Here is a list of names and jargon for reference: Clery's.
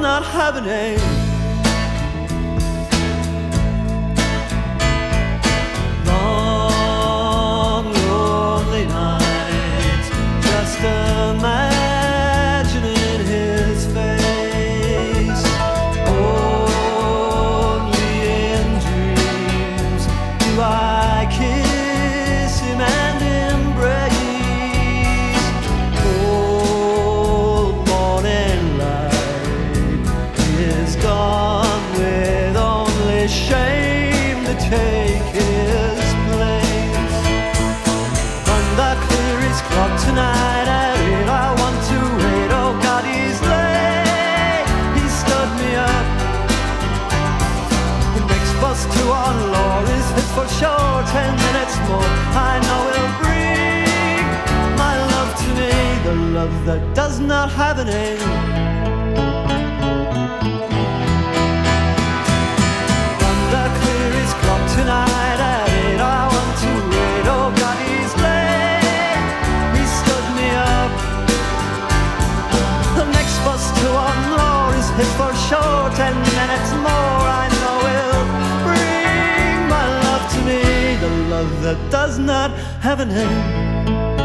not having it. Long, lonely nights, just imagining his face. Only in dreams do I kiss him and embrace. Cold morning light is gone with only shame to take his place. On the Clery's clock tonight at 8, I want to wait. Oh God, he's late. He stood me up. The next bus to our lore is hit for sure. 10 minutes more, I know it'll bring my love to me, the love that does not have an end. For sure, 10 minutes more, I know will bring my love to me, the love that does not have an end.